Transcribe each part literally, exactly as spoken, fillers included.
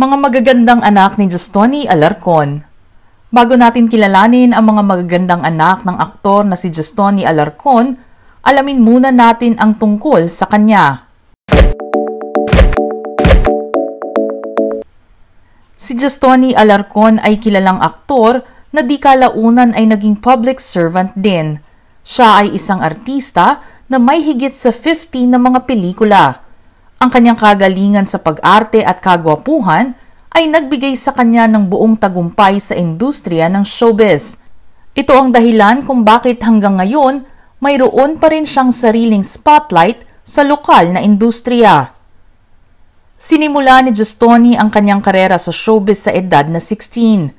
Mga magagandang anak ni Jestoni Alarcon. Bago natin kilalanin ang mga magagandang anak ng aktor na si Jestoni Alarcon, alamin muna natin ang tungkol sa kanya. Si Jestoni Alarcon ay kilalang aktor na di kalaunan ay naging public servant din. Siya ay isang artista na may higit sa fifty na mga pelikula. Ang kanyang kagalingan sa pag-arte at kagwapuhan ay nagbigay sa kanya ng buong tagumpay sa industriya ng showbiz. Ito ang dahilan kung bakit hanggang ngayon mayroon pa rin siyang sariling spotlight sa lokal na industriya. Sinimula ni Jestoni ang kanyang karera sa showbiz sa edad na sixteen.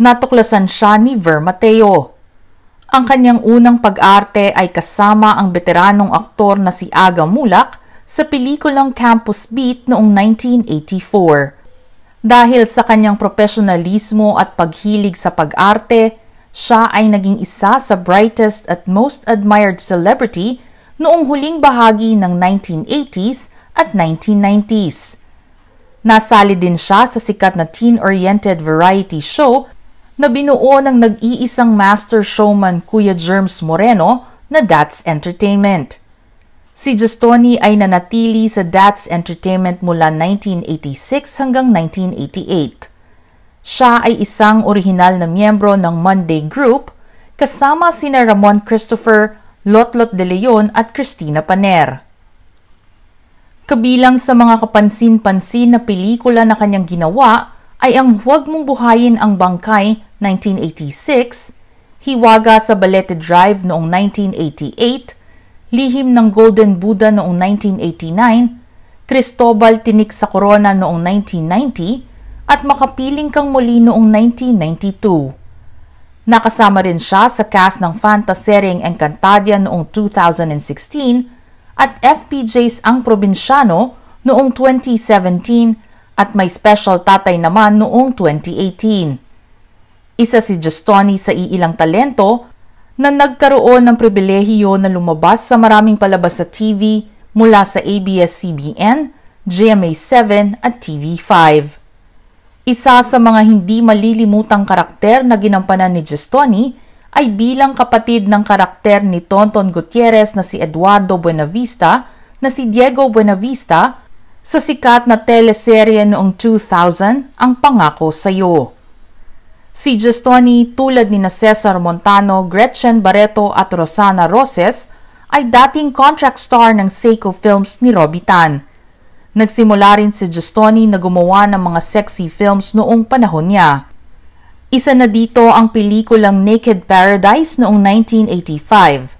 Natuklasan siya ni Ver Mateo. Ang kanyang unang pag-arte ay kasama ang beteranong aktor na si Aga Mulak sa pelikulang Campus Beat noong nineteen eighty-four. Dahil sa kanyang profesionalismo at paghilig sa pag-arte, siya ay naging isa sa brightest at most admired celebrity noong huling bahagi ng nineteen eighties at nineteen nineties. Nasali din siya sa sikat na teen-oriented variety show na binuo ng nag-iisang master showman Kuya Germs Moreno na That's Entertainment. Si Jestoni ay nanatili sa That's Entertainment mula nineteen eighty-six hanggang nineteen eighty-eight. Siya ay isang orihinal na miyembro ng Monday Group kasama sina Ramon Christopher, Lotlot de Leon at Christina Paner. Kabilang sa mga kapansin-pansin na pelikula na kanyang ginawa ay ang Huwag Mong Buhayin ang Bangkay nineteen eighty-six, Hiwaga sa Balete Drive noong nineteen eighty-eight, Lihim ng Golden Buddha noong nineteen eighty-nine, Cristobal Tinik sa Corona noong nineteen ninety, at Makapiling Kang Muli noong nineteen ninety-two. Nakasama rin siya sa cast ng Fantasering Encantadia noong two thousand sixteen, at F P J's Ang Probinsyano noong twenty seventeen at May Special Tatay naman noong twenty eighteen. Isa si Jestoni sa iilang talento na nagkaroon ng pribilehiyo na lumabas sa maraming palabas sa T V mula sa A B S C B N, G M A seven at T V five. Isa sa mga hindi malilimutang karakter na ginampanan ni Jestoni ay bilang kapatid ng karakter ni Tonton Gutierrez na si Eduardo Buenavista na si Diego Buenavista sa sikat na teleserye noong two thousand, Ang Pangako Sayo. Si Jestoni, tulad ni na Cesar Montano, Gretchen Barreto at Rosana Roses, ay dating contract star ng Seiko Films ni Robby Tan. Nagsimula rin si Jestoni na gumawa ng mga sexy films noong panahon niya. Isa na dito ang pelikulang Naked Paradise noong nineteen eighty-five.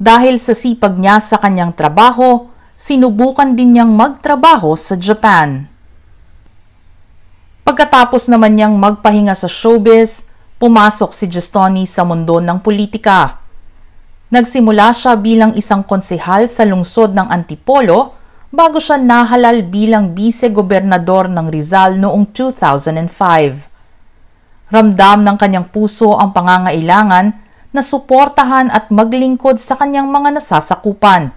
Dahil sa sipag niya sa kanyang trabaho, sinubukan din niyang magtrabaho sa Japan. Pagkatapos naman niyang magpahinga sa showbiz, pumasok si Jestoni sa mundo ng politika. Nagsimula siya bilang isang konsehal sa lungsod ng Antipolo bago siya nahalal bilang vice-gobernador ng Rizal noong two thousand five. Ramdam ng kanyang puso ang pangangailangan na suportahan at maglingkod sa kanyang mga nasasakupan.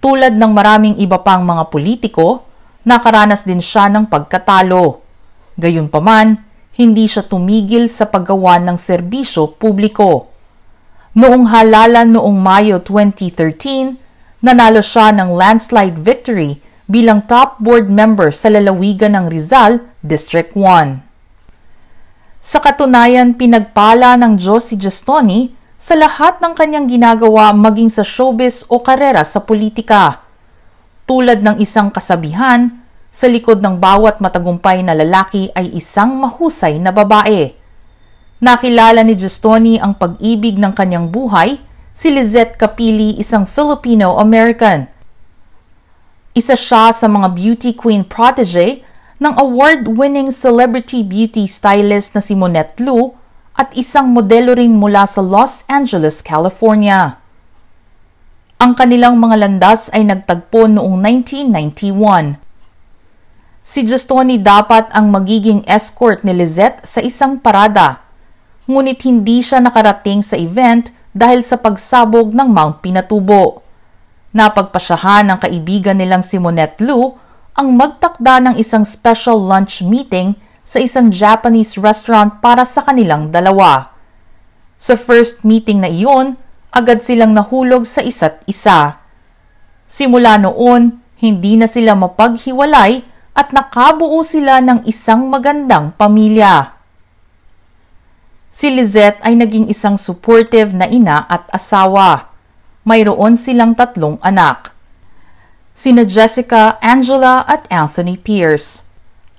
Tulad ng maraming iba pang mga politiko, nakaranas din siya ng pagkatalo. Gayunpaman, hindi siya tumigil sa paggawa ng serbisyo publiko. Noong halalan noong Mayo twenty thirteen, nanalo siya ng landslide victory bilang top board member sa lalawigan ng Rizal, District one. Sa katunayan, pinagpala ng Diyos si Jestoni sa lahat ng kanyang ginagawa maging sa showbiz o karera sa politika. Tulad ng isang kasabihan, sa likod ng bawat matagumpay na lalaki ay isang mahusay na babae. Nakilala ni Jestoni ang pag-ibig ng kanyang buhay, si Lizette Capili, isang Filipino-American. Isa siya sa mga beauty queen protege ng award-winning celebrity beauty stylist na si Monette Lu at isang modelo rin mula sa Los Angeles, California. Ang kanilang mga landas ay nagtagpo noong nineteen ninety-one. Si Jestoni dapat ang magiging escort ni Lizette sa isang parada, ngunit hindi siya nakarating sa event dahil sa pagsabog ng Mount Pinatubo. Napagpasyahan ng kaibigan nilang si Monette Lu ang magtakda ng isang special lunch meeting sa isang Japanese restaurant para sa kanilang dalawa. Sa first meeting na iyon, agad silang nahulog sa isa't isa. Simula noon, hindi na sila mapaghiwalay at nakabuo sila ng isang magandang pamilya. Si Lizette ay naging isang supportive na ina at asawa. Mayroon silang tatlong anak. Sina Jessica, Angela at Anthony Pierce.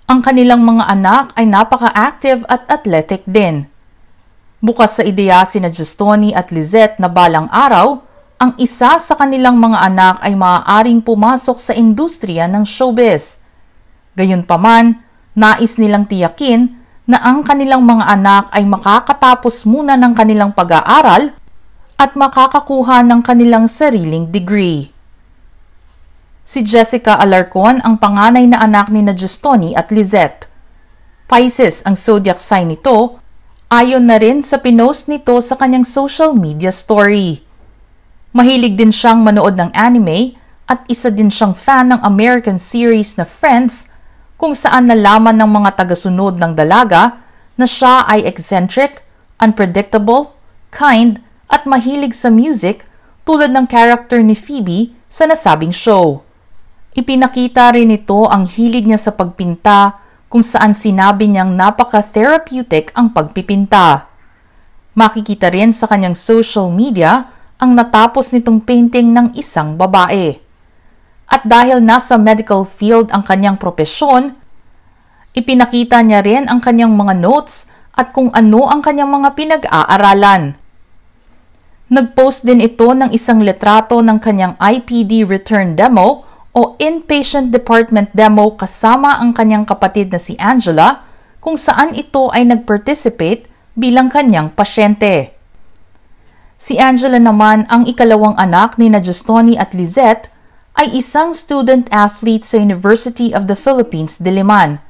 Ang kanilang mga anak ay napaka-active at athletic din. Bukas sa ideya sina Jestoni at Lizette na balang araw, ang isa sa kanilang mga anak ay maaaring pumasok sa industriya ng showbiz. Gayunpaman, nais nilang tiyakin na ang kanilang mga anak ay makakatapos muna ng kanilang pag-aaral at makakakuha ng kanilang sariling degree. Si Jessica Alarcon ang panganay na anak ni Jestoni at Lizette. Pisces ang zodiac sign nito. Ayon na rin sa pinost nito sa kanyang social media story. Mahilig din siyang manood ng anime at isa din siyang fan ng American series na Friends, kung saan nalaman ng mga tagasunod ng dalaga na siya ay eccentric, unpredictable, kind at mahilig sa music tulad ng character ni Phoebe sa nasabing show. Ipinakita rin nito ang hilig niya sa pagpinta, kung saan sinabi niyang napaka-therapeutic ang pagpipinta. Makikita rin sa kanyang social media ang natapos nitong painting ng isang babae. At dahil nasa medical field ang kanyang propesyon, ipinakita niya rin ang kanyang mga notes at kung ano ang kanyang mga pinag-aaralan. Nagpost din ito ng isang litrato ng kanyang I P D return demo o inpatient department demo kasama ang kanyang kapatid na si Angela, kung saan ito ay nag-participate bilang kanyang pasyente. Si Angela naman, ang ikalawang anak ni Jestoni at Lizette, ay isang student-athlete sa University of the Philippines, Diliman,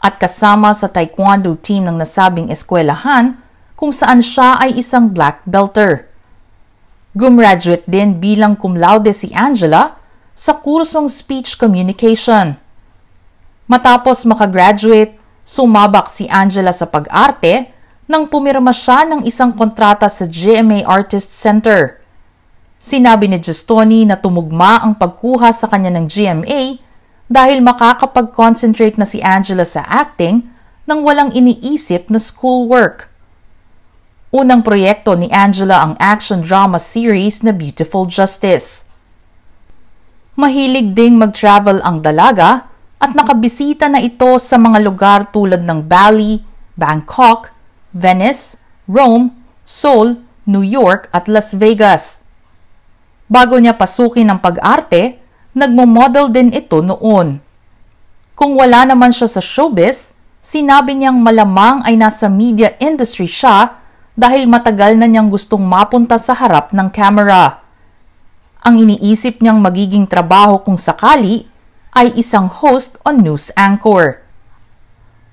at kasama sa taekwondo team ng nasabing eskwelahan, kung saan siya ay isang black belter. Gumraduate din bilang cum laude si Angela sa kursong speech communication. Matapos makagraduate, sumabak si Angela sa pag-arte nang pumirma siya ng isang kontrata sa G M A Artist Center. Sinabi ni Jestoni na tumugma ang pagkuha sa kanya ng G M A dahil makakapag-concentrate na si Angela sa acting nang walang iniisip na schoolwork. Unang proyekto ni Angela ang action-drama series na Beautiful Justice. Mahilig ding mag-travel ang dalaga at nakabisita na ito sa mga lugar tulad ng Bali, Bangkok, Venice, Rome, Seoul, New York at Las Vegas. Bago niya pasukin ang pag-arte, nagmo-model din ito noon. Kung wala naman siya sa showbiz, sinabi niyang malamang ay nasa media industry siya dahil matagal na niyang gustong mapunta sa harap ng camera. Ang iniisip niyang magiging trabaho kung sakali ay isang host on news anchor.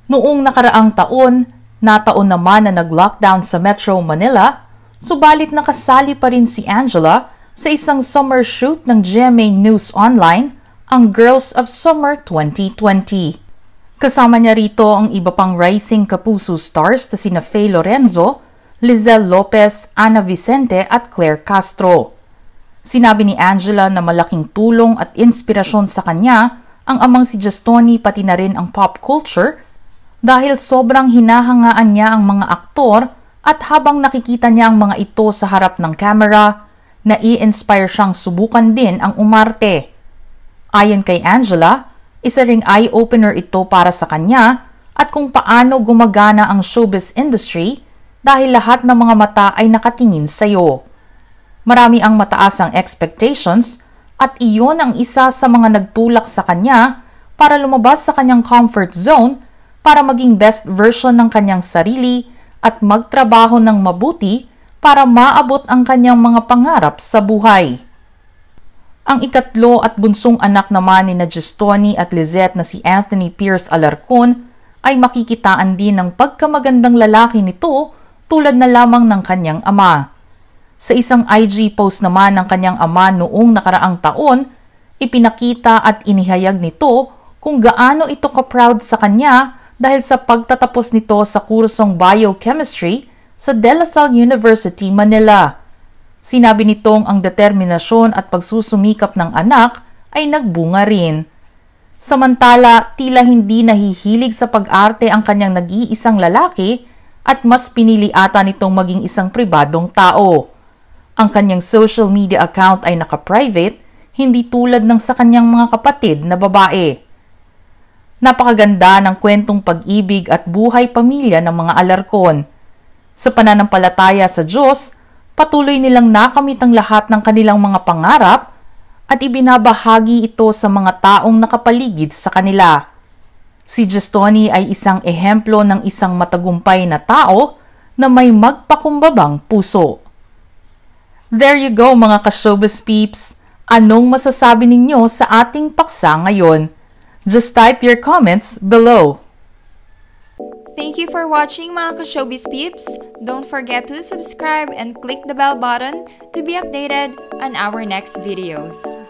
Noong nakaraang taon, nataon naman na nag-lockdown sa Metro Manila, subalit nakasali pa rin si Angela sa isang summer shoot ng G M A News Online, ang Girls of Summer twenty twenty. Kasama niya rito ang iba pang rising Kapuso stars na sina Faye Lorenzo, Lizelle Lopez, Ana Vicente at Claire Castro. Sinabi ni Angela na malaking tulong at inspirasyon sa kanya ang amang si Jestoni pati na rin ang pop culture dahil sobrang hinahangaan niya ang mga aktor at habang nakikita niya ang mga ito sa harap ng camera, nai-inspire siyang subukan din ang umarte. Ayon kay Angela, isa ring eye-opener ito para sa kanya at kung paano gumagana ang showbiz industry dahil lahat ng mga mata ay nakatingin sayo. Marami ang mataas ang expectations at iyon ang isa sa mga nagtulak sa kanya para lumabas sa kanyang comfort zone para maging best version ng kanyang sarili at magtrabaho ng mabuti para maabot ang kanyang mga pangarap sa buhay. Ang ikatlo at bunsong anak naman ni Jestoni at Lizette na si Anthony Pierce Alarcon ay makikitaan din ng pagkamagandang lalaki nito tulad na lamang ng kanyang ama. Sa isang I G post naman ng kanyang ama noong nakaraang taon, ipinakita at inihayag nito kung gaano ito ka-proud sa kanya dahil sa pagtatapos nito sa kursong biochemistry sa De La Salle University, Manila. Sinabi nitong ang determinasyon at pagsusumikap ng anak ay nagbunga rin. Samantala, tila hindi nahihilig sa pag-arte ang kanyang nag-iisang lalaki at mas pinili ata nitong maging isang pribadong tao. Ang kanyang social media account ay naka-private, hindi tulad ng sa kanyang mga kapatid na babae. Napakaganda ng kwentong pag-ibig at buhay pamilya ng mga Alarcon. Sa pananampalataya sa Diyos, patuloy nilang nakamit ang lahat ng kanilang mga pangarap at ibinabahagi ito sa mga taong nakapaligid sa kanila. Si Jestoni ay isang ehemplo ng isang matagumpay na tao na may magpakumbabang puso. There you go mga ka-showbiz peeps! Anong masasabi ninyo sa ating paksa ngayon? Just type your comments below. Thank you for watching mga ka-showbiz peeps! Don't forget to subscribe and click the bell button to be updated on our next videos.